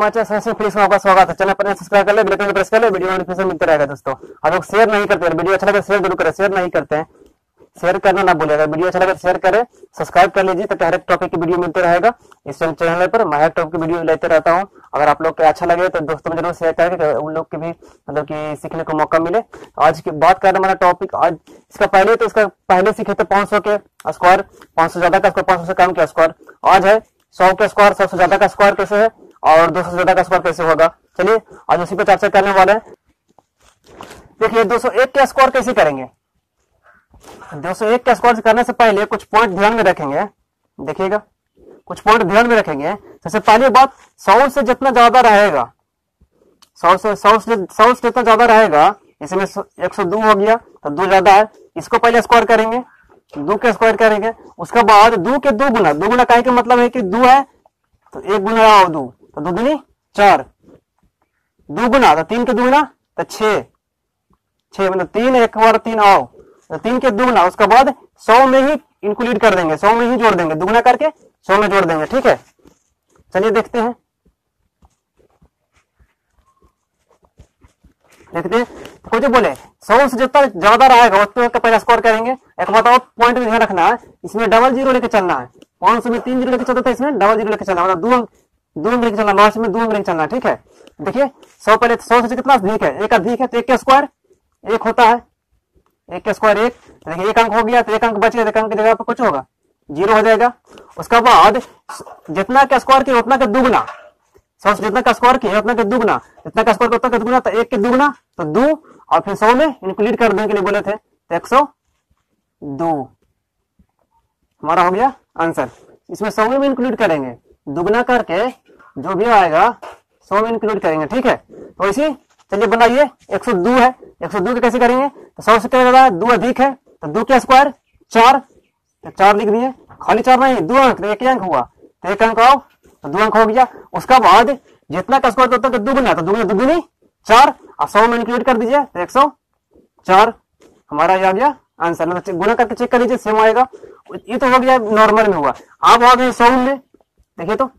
माचा sensing police में आपका स्वागत है। चैनल पर सब्सक्राइब कर ले, बेल आइकन को प्रेस कर ले, वीडियो नोटिफिकेशन मिलता रहेगा। दोस्तों आप लोग शेयर नहीं करते, वीडियो अच्छा लगे शेयर जरूर करें, शेयर नहीं करते हैं शेयर करना ना भूलिएगा। वीडियो अच्छा लगे शेयर करें, सब्सक्राइब कर लीजिए ताकि हर एक टॉपिक की वीडियो मिलता रहेगा। इस चैनल पर मैं हर टॉपिक की वीडियो लेते रहता हूँ। अगर आप लोग को अच्छा लगे तो दोस्तों में जरूर शेयर करें, उन लोग के भी मतलब की सीखने को मौका मिले। आज की बात करने वाला टॉपिक, आज इसका पहले तो इसका पहले सीखे थे 500 के स्क्वायर, 500 ज्यादा का स्क्वायर, 500 से कम का स्क्वायर। आज है 100 के स्क्वायर, 100 से ज्यादा का स्क्वायर कैसे है और 200 से ज्यादा का स्क्वायर कैसे होगा। चलिए आज उसी पर चर्चा करने वाले हैं। देखिए 201 का स्क्वायर कैसे करेंगे। 201 का स्क्वायर करने से पहले कुछ पॉइंट ध्यान में रखेंगे, देखिएगा कुछ पॉइंट ध्यान में रखेंगे। सबसे पहली बात, 100 से जितना ज्यादा रहेगा, 100 से जितना ज्यादा रहेगा, इसमें 102 हो गया तो 2 ज्यादा है, इसको पहले स्क्वायर करेंगे, 2 के स्क्वायर करेंगे। उसके बाद 2 के 2 गुना, 2 गुना का मतलब है कि 2 है तो 1 गुना और 2 तो 2 दूनी 4, 2 गुना तो 3 के 2 गुना तो 6, 6 मतलब 3 एक बार 3 आओ तो 3 के 2 गुना। उसके बाद 100 में ही इंक्लूड कर देंगे, 100 में ही जोड़ देंगे, दुगुना करके 100 में जोड़ देंगे। ठीक है चलिए देखते हैं, देखते हैं कुछ बोले 100 से जितना ज्यादा रहेगा उतना का पहला स्कोर करेंगे। एक बताओ पॉइंट में ध्यान रखना है, इसमें डबल जीरो लेके चलना है। 500 में 3 जीरो लेके चलता था, इसमें डबल जीरो लेके चलना, मतलब 2 लेके चलना, लास्ट में 2 लेके चलना। ठीक है देखिए 100 पहले 100 से कितना अधिक है, एक अधिक है तो 1 का स्क्वायर 1 होता है, 1 का स्क्वायर 1, देखिए 1 अंक हो गया तो 1 अंक बच गया, 1 अंक की जगह पर कुछ होगा 0 हो जाएगा। उसके बाद जितना का स्क्वायर किया उतना का दुगुना, 100 से जितना का स्क्वायर किया उतना का दुगुना, जितना का स्क्वायर किया उतना का दुगुना तो 1 के दुगुना तो 2, और फिर 100 में इंक्लूड कर देने के लिए बोले थे तो 102 हमारा हो गया आंसर। इसमें 100 में इंक्लूड करेंगे, दुगना करके जो भी आएगा 100 में इंक्लूड करेंगे। ठीक है तो इसी चलिए बनाइए, 102 है, 102 के कैसे करेंगे तो 100 से क्या 2 अधिक है तो 2 के स्क्वायर 4, तो 4 लिख दिए, खाली 4 नहीं 2 अंक, 1 अंक हुआ तो 1 अंक आओ तो 2 अंक हो गया। उसका बाद जितना का स्क्वायर होता है तो 2 गुना, तो 2 गुना 2 गुनी 4 और 100 में इंक्लूड कर दीजिए तो 104 हमारा आ गया आंसर। तो गुना करके चेक कर लीजिए सेम आएगा। ये तो हो गया नॉर्मल में हुआ, आप आ गए 100 में, देखिए तो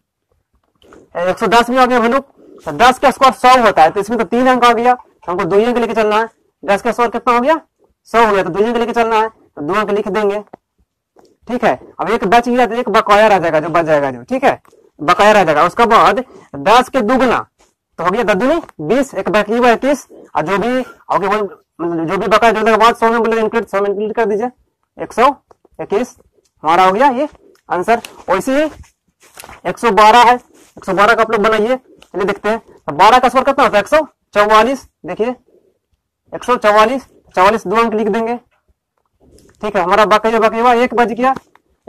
110 में आ गया वैल्यू, तो 10 का स्क्वायर 100 होता है तो इसमें तो 3 अंक आ गया, हमको 2 अंक लेके चलना है। 10 का स्क्वायर कितना हो गया 100 हो गया तो 2 अंक लेके चलना है तो 2 अंक लिख देंगे। ठीक है अब 1 बच गया तो 1 बकाया रह जाएगा, जो बच जाएगा जो, ठीक है बकाया रह जाएगा। उसके बाद 10 के दुगुना तो हो गया 10 दूनी 20, एक बाकी हुआ 31, और जो भी जो भी बकाया जोड़ने के बाद 100 में बोले इंक्लूड, 100 में इंक्लूड कर दीजिए 121 हमारा हो गया ये आंसर। वैसे ही 112 है, 112 का आप लोग बनाइए। चलिए देखते हैं तो 12 का स्क्वायर कितना होता है 144, देखिए 144, 44 2 अंक लिख देंगे। ठीक है हमारा बाकी हुआ 1 बच गया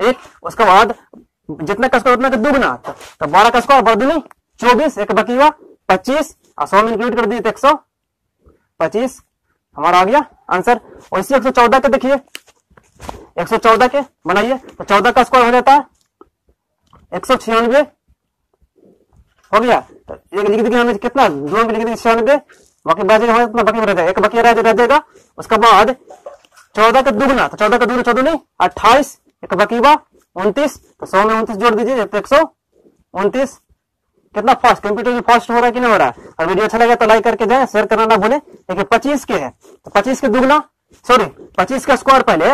1। उसके बाद जितना का स्क्वायर उतना का दुगना तो 12 का स्क्वायर 12 दूनी 24, एक बाकी हुआ 25 और 100 में इंक्लूड कर दिए तो 125 हमारा आ गया आंसर। और इसी 114 के देखिए, 114 के बनाइए तो 14 का स्क्वायर हो जाता है 196 हो गया तो 1 लिख देंगे, हमें कितना 2 अंक लिख देंगे 96, बाकी बच जाएगा इतना, बाकी रह जाएगा 1 बाकी रह जाएगा। उसके बाद 14 का दुगना तो 14 का दुगना 14 नहीं 28, एक बाकी हुआ 29 तो 100 में 29 जोड़ दीजिए तो 129। कितना फास्ट, कंप्यूटर में फास्ट हो रहा है कि नहीं हो रहा है। और वीडियो अच्छा लगा तो लाइक करके जाए, शेयर करना ना भूले। देखिए 25 के है तो 25 का स्क्वायर पहले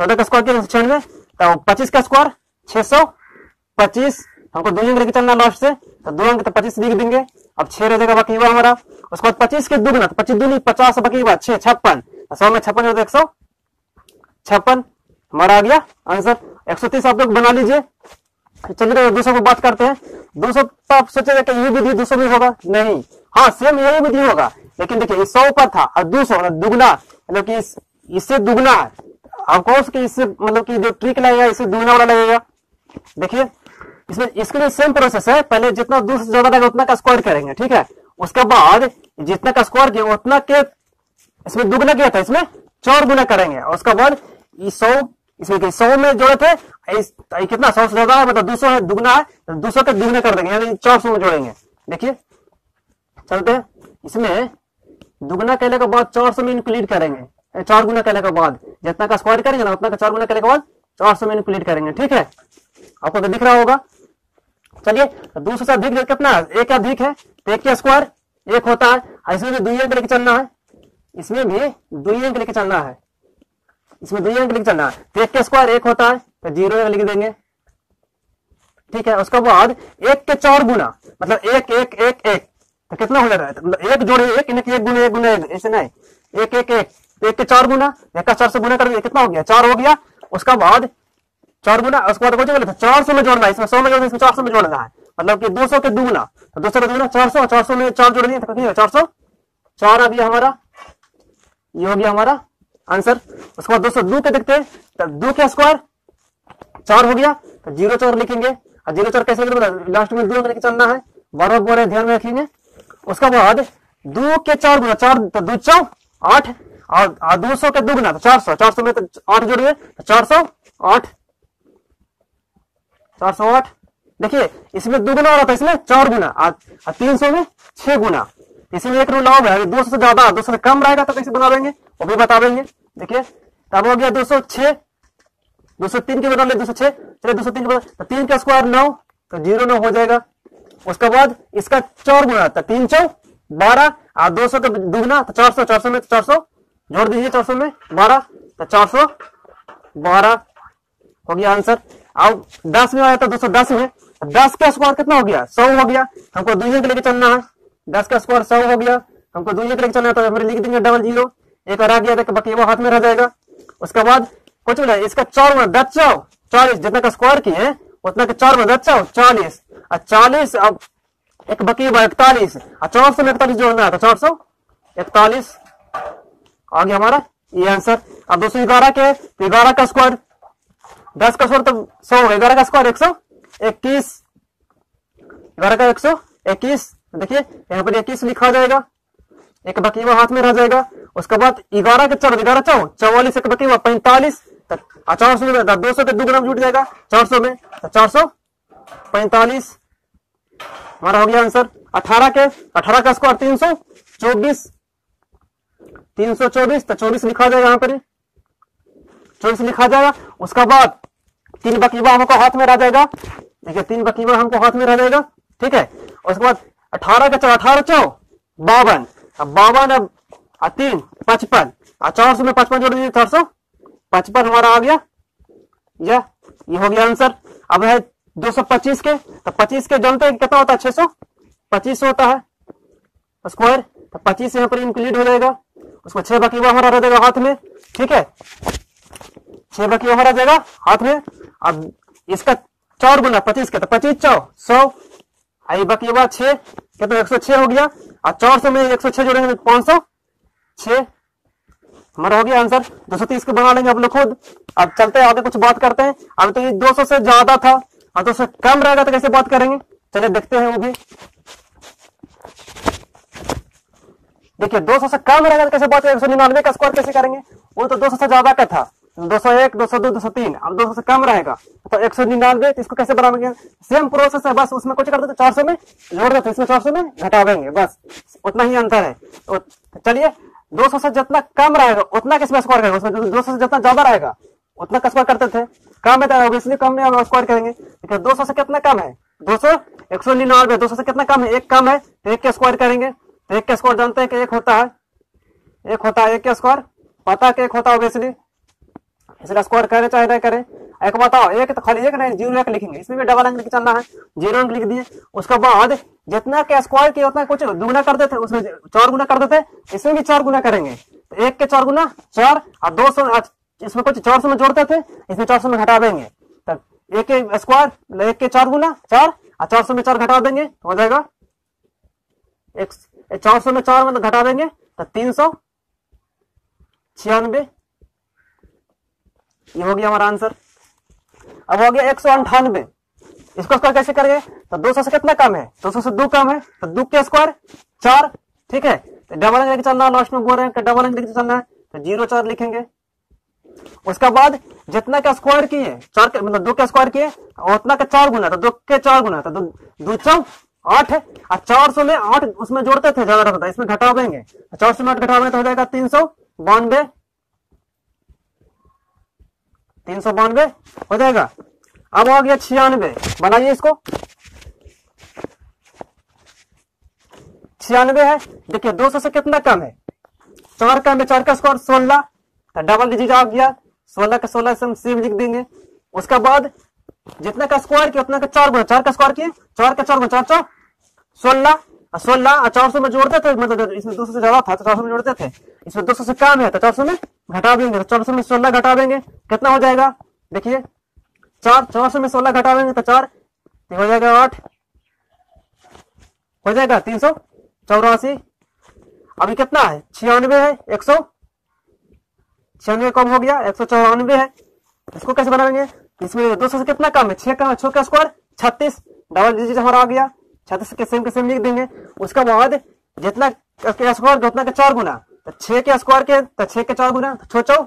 14 का स्क्वायर 96 तो 25 का स्क्वायर 625, हमको 2 अंक लेके चलना लास्ट से तो 2 अंक तो 25 लिख देंगे, अब 6 रह जाएगा बाकी हुआ हमारा। उसके बाद 25 के दुगना तो 25 दूनी 50, बाकी हुआ 6 56, 100 में 56 होता है 156 हमारा आ गया आंसर। 130 आप लोग बना लीजिए। चलिए 200 को बात करते हैं। 200 तो आप सोचेगा कि ये विधि 200 में होगा, नहीं, हाँ सेम यही विधि होगा, लेकिन देखिए 100 पर था और 200 दुगना मतलब की इससे दुगना है, ऑफकोर्स कि इससे मतलब की जो ट्रिक लगेगा इससे दुगना वाला लगेगा। देखिए इसमें इसके लिए सेम प्रोसेस है, पहले जितना 200 से ज्यादा रहेगा उतना का स्क्वायर करेंगे। ठीक है उसके बाद जितना का स्क्वायर किया उतना के इसमें दुगना किया था, इसमें 4 गुना करेंगे। और उसके बाद 100 इसमें 100 में जोड़े थे, कितना 100 से ज्यादा है मतलब 200 है, दुगना है 200 का दुगना कर देंगे यानी 400 में जोड़ेंगे। देखिए चलते हैं, इसमें दुगना कहने के बाद 400 में इंक्लूड करेंगे, 4 गुना कहने के बाद जितना का स्क्वायर करेंगे ना उतना का 4 गुना करने के बाद 400 में इंक्लूड करेंगे। ठीक है आपको तो दिख रहा होगा चलिए दूसरे से अधिक कितना एक अधिक है तो एक का स्क्वायर एक होता है। इसमें भी दुई अंक लेके चलना है, इसमें भी दुई अंक लेके चलना है, इसमें दुई अंक लेके चलना है। तो एक का स्क्वायर एक होता है तो जीरो अंक लिख देंगे, ठीक है। उसके बाद एक के चार गुना मतलब एक एक एक एक तो कितना हो जाता है, एक जोड़े एक गुना एक गुना ऐसे नहीं, एक एक एक तो एक के चार गुना, एक का चार से गुना कर दिया कितना हो गया चार हो गया। उसका बाद चार गुना उसके बाद बोले 400 में जोड़ना है, इसमें 100 में जोड़ना है, इसमें 400 में जोड़ना है मतलब कि 200 के दुगुना तो 200 का दुगुना 400 और 400 में चार जोड़ दिए 400 चार आ गया हमारा, ये हो गया हमारा आंसर। उसके बाद 202 के देखते हैं तो 2 का स्क्वायर चार हो गया तो 04 लिखेंगे और 04 कैसे लास्ट में 2 लेके चलना है, 12 बोल रहे ध्यान में रखेंगे। उसके बाद 2 के चार गुना चार तो 2 4 8 और 200 के दुगुना तो 400, 400 में तो 8 जोड़िए तो 408। देखिए इसमें दुगुना हो रहा था इसमें चार गुना और 300 में 6 गुना, इसमें एक रूल लाओगे 200 से ज्यादा 200 से कम रहेगा तो कैसे बना देंगे वो भी बता देंगे। देखिए तब हो गया 206 203 के बदले 206 चलिए 203 के बदले 3 का स्क्वायर 9 तो 09 हो जाएगा। उसके बाद इसका चार गुना था 3 4 12 और 200 का दुगुना तो 400, 400 में 400 जोड़ दीजिए 400 में 12 तो 412 हो गया आंसर। अब 10 में आया था 210 में 10 का स्क्वायर कितना हो गया 100 हो गया, हमको दुई अंक लेके चलना है। 10 का स्क्वायर 100 हो गया हमको दुई अंक लेके चलना है तो हम लिख देंगे 00 एक और आ गया था बाकी वो हाथ में रह जाएगा। उसके बाद कुछ बोला इसका चार में 10 4 40 जितना का स्क्वायर किए हैं उतना के चार में 10 4 40 और 40 अब एक बाकी 41 और 441 जोड़ना है तो 441 आ गया हमारा ये आंसर। अब 211 के 11 का स्क्वायर 10 का स्क्वायर तो 100 हो गया 11 का स्क्वायर 121 11 का 121 देखिए यहाँ पर 21 लिखा जाएगा एक बाकी वो हाथ में रह जाएगा। उसके बाद 11 के 4 11 44 एक बाकी 45 400 में 200 के दुगुना जुट जाएगा 400 में 445 हमारा हो गया आंसर। 18 का स्क्वायर 324 तो 24 लिखा जाएगा यहाँ पर 24 लिखा जाएगा। उसका बाद 3 बकीवा हमको हाथ में रह जाएगा, देखिए 3 बकीवा हमको हाथ में रह जाएगा, ठीक है। उसके बाद 18 का 4 18 52 52 अब 3 55 और 400 में 55 जोड़ दीजिए 455 हमारा आ गया ये हो गया आंसर। अब है 225 के तो 25 के जानते हैं कितना होता है 625 होता है स्क्वायर तो 25 यहाँ पर इंक्लूड हो जाएगा। उसको 6 बकीवा हमारा रह जाएगा हाथ में, ठीक है 6 बाकी हमारा जाएगा हाथ में। अब इसका 4 गुना 25 का तो 25 4 100 आई बाकी 6 के तो 106 हो गया और 400 में 106 जोड़ेंगे 506 हमारा हो गया आंसर। 230 के बना लेंगे आप लोग खुद। अब चलते हैं आगे कुछ बात करते हैं। अब तो ये 200 से ज्यादा था और 200 कम रहेगा तो कैसे बात करेंगे, चलिए देखते हैं वो भी। देखिए 200 से कम रहेगा तो कैसे बात करेंगे 199 का स्क्वायर कैसे करेंगे, वो तो 200 से ज्यादा का था 201 202 203 अब 200 से कम रहेगा तो 199 इसको कैसे बनाएंगे सेम प्रोसेस है बस उसमें कुछ कर देते 400 में जोड़ देते इसमें 400 में घटा देंगे बस उतना ही अंतर है। तो चलिए 200 से जितना कम रहेगा उतना किसमें स्क्वायर करेंगे उसमें 200 से जितना ज्यादा रहेगा उतना का स्क्वायर करते थे कम है तो इसलिए कम में स्क्वायर करेंगे। देखिए 200 से कितना कम है 200 199 200 से कितना कम है एक कम है तो एक का स्क्वायर करेंगे तो एक का स्क्वायर जानते हैं कि एक होता है एक का स्क्वायर पता कि एक होता है ऑब्वियसली इसका स्क्वायर करें चाहे ना करें। एक बताओ एक तो खाली एक नहीं 0 अंक लिखेंगे इसमें भी डबल अंक लिख चलना है 0 अंक लिख दिए। उसके बाद जितना के स्क्वायर किया उतना कुछ दुगुना कर देते उसमें 4 गुना कर देते इसमें भी 4 गुना करेंगे तो 1 के 4 गुना 4 और 200 इसमें कुछ 400 में जोड़ते थे इसमें 400 में घटा देंगे तो 1 के स्क्वायर 1 के 4 गुना 4 और 400 में 4 घटा देंगे हो जाएगा 400 में 4 मतलब घटा देंगे तो 396 ये हो गया हमारा आंसर। अब हो गया 198 इसको स्क्वायर कैसे करेंगे तो 200 से कितना कम है 200 से 2 कम है तो 2 के स्क्वायर 4 ठीक है तो डबल अंक लेके चलना है लास्ट में बोल रहे हैं डबल अंक लेके चलना है तो 04 लिखेंगे। उसके बाद जितना का स्क्वायर किए 4 के मतलब 2 का स्क्वायर किए उतना का 4 गुना तो 2 के 4 गुना तो 2 4 8 है और 400 में 8 उसमें जोड़ते थे ज्यादा रहता था इसमें घटा देंगे 400 में 8 घटा देंगे तो हो जाएगा 392 392 हो जाएगा। अब हो गया 96 बनाइए इसको 96 है। देखिए 200 से कितना कम है, 4 कम है, 4 का स्कोर 16, डबल डिजिट आ गया, 16 का 16 से हम सिर्फ लिख देंगे। उसके बाद जितना का स्क्वायर किया उतना का 4 गुना, 4 का स्क्वायर किया 4 का 4 गुना 4 16, 16 400 में जोड़ते थे, मतलब इसमें 200 से ज्यादा था तो 400 में जोड़ते थे, इसमें 200 से कम है तो 400 में घटा देंगे, 400 में 16 घटा देंगे कितना हो जाएगा, देखिए 400 में 16 घटा देंगे तो 4 हो जाएगा 8, हो जाएगा 384। अभी कितना है 96 है, 196 कम हो गया 194 है। इसको कैसे बनाएंगे, इसमें 200 से कितना कम है 6 का, 6 का स्क्वायर 36, डबल डिजिट हमारा आ गया 36 के सेम लिख देंगे। उसका बाद जितना स्क्वायर उतना का 4 गुना, तो 6 के स्क्वायर के तो 6 के 4 गुना 24,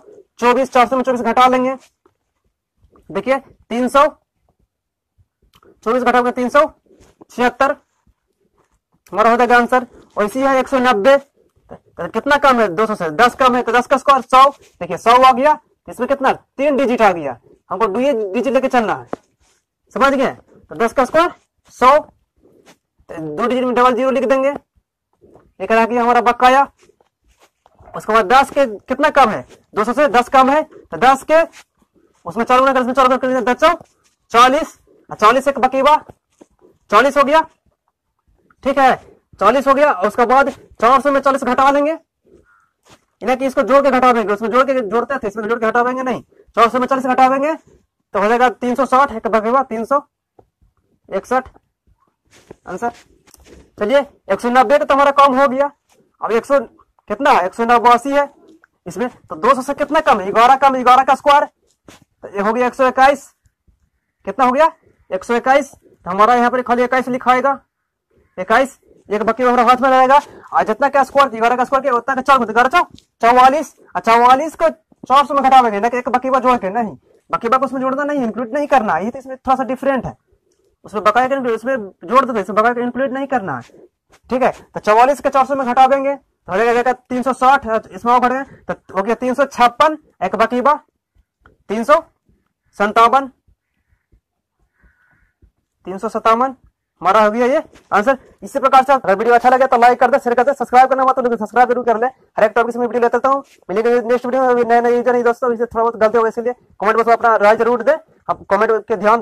400 में 24 घटा लेंगे, देखिए 300, 24 घटा होगा 376 हमारा हो जाएगा आंसर। और इसी है 190, कितना कम है 200 से, 10 कम है तो 10 का स्क्वायर 100, देखिए 100 आ गया, इसमें कितना 3 डिजिट आ गया, हमको 2 डिजिट लेके चलना है, समझ गए, तो 10 का स्क्वायर 100, 2 डिजिट में डबल जीरो लिख देंगे, एक आ गया हमारा बकाया। उसके बाद 10 के कितना कम है 200 से, 10 कम है तो 10 के उसमें 4 गुना कर, इसमें 4 गुना कर 40, 40 एक बकीवा 40 हो गया, ठीक है 40 हो गया। उसके बाद 400 में 40 घटा लेंगे, इन्हें कि इसको जोड़ के घटा देंगे, उसमें जोड़ के जोड़ते थे, इसमें जोड़ के घटा देंगे नहीं, 400 में 40 घटा देंगे तो हो जाएगा 360 एक बकेवा 361 आंसर। चलिए 190 तो हमारा कम हो गया, अब 100 कितना 189 है, इसमें तो 200 से कितना कम है 11 कम, 11 का स्क्वायर ये हो गया 121, कितना हो गया 121, तो हमारा यहाँ पर खाली 21 लिखाएगा, 21 एक बक्की हमारा हाथ में रहेगा, और जितना का स्क्वायर 11 का स्क्वायर उतना का 4 गुना 44, 44 को 400 में घटा देंगे ना, एक बकीवा जोड़ के, नहीं बकीवा को उसमें जोड़ना नहीं, इंक्लूड नहीं करना है, ये तो इसमें थोड़ा सा डिफरेंट है, उसमें बकाया का इसमें जोड़ देते, इसमें बकाया का इंक्लूड नहीं करना है, ठीक है। तो 44 के 400 में घटा देंगे तो हो जाएगा 360, इसमें और घटेगा तो हो गया 356 एक बकीवा 357, 357 हमारा हो गया ये आंसर। इसी प्रकार से अगर वीडियो अच्छा लगे तो लाइक कर दे, शेयर कर दे, सब्सक्राइब करना मत भूलो, सब्सक्राइब जरूर कर ले, हर एक टॉपिक से मैं वीडियो लेता हूँ, मिलेंगे नेक्स्ट वीडियो में नए नए यूजर नहीं दोस्तों, इससे थोड़ा बहुत गलती होगा इसलिए कमेंट बॉक्स में अपना राय जरूर दे, आप कमेंट के ध्यान।